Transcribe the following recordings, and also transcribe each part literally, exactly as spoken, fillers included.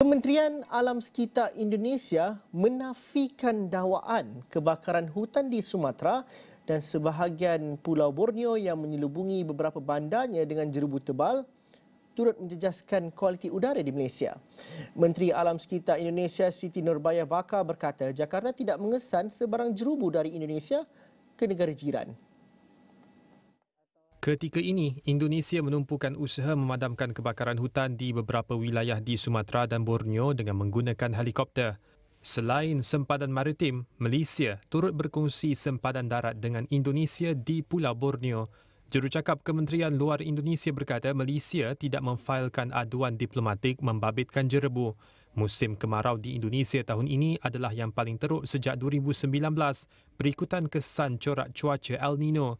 Kementerian Alam Sekitar Indonesia menafikan dakwaan kebakaran hutan di Sumatera dan sebahagian Pulau Borneo yang menyelubungi beberapa bandarnya dengan jerubu tebal turut menjejaskan kualiti udara di Malaysia. Menteri Alam Sekitar Indonesia Siti Nurbaya Bakar berkata Jakarta tidak mengesan sebarang jerubu dari Indonesia ke negara jiran. Ketika ini, Indonesia menumpukan usaha memadamkan kebakaran hutan di beberapa wilayah di Sumatera dan Borneo dengan menggunakan helikopter. Selain sempadan maritim, Malaysia turut berkongsi sempadan darat dengan Indonesia di Pulau Borneo. Jurucakap Kementerian Luar Indonesia berkata Malaysia tidak memfailkan aduan diplomatik membabitkan jerebu. Musim kemarau di Indonesia tahun ini adalah yang paling teruk sejak dua ribu sembilan belas, berikutan kesan corak cuaca El Niño.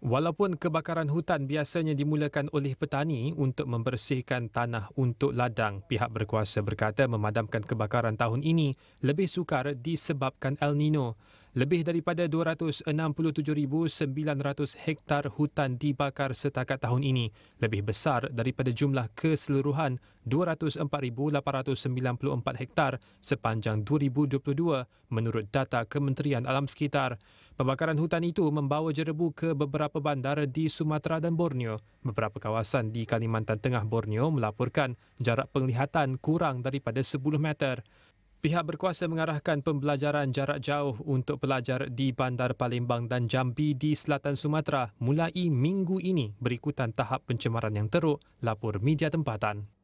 Walaupun kebakaran hutan biasanya dimulakan oleh petani untuk membersihkan tanah untuk ladang, pihak berkuasa berkata memadamkan kebakaran tahun ini lebih sukar disebabkan El Niño. Lebih daripada dua ratus enam puluh tujuh ribu sembilan ratus hektar hutan dibakar setakat tahun ini, lebih besar daripada jumlah keseluruhan dua ratus empat ribu lapan ratus sembilan puluh empat hektar sepanjang dua ribu dua puluh dua menurut data Kementerian Alam Sekitar. Pembakaran hutan itu membawa jerebu ke beberapa bandar di Sumatera dan Borneo. Beberapa kawasan di Kalimantan Tengah Borneo melaporkan jarak penglihatan kurang daripada sepuluh meter. Pihak berkuasa mengarahkan pembelajaran jarak jauh untuk pelajar di bandar Palembang dan Jambi di selatan Sumatera mulai minggu ini berikutan tahap pencemaran yang teruk, lapor media tempatan.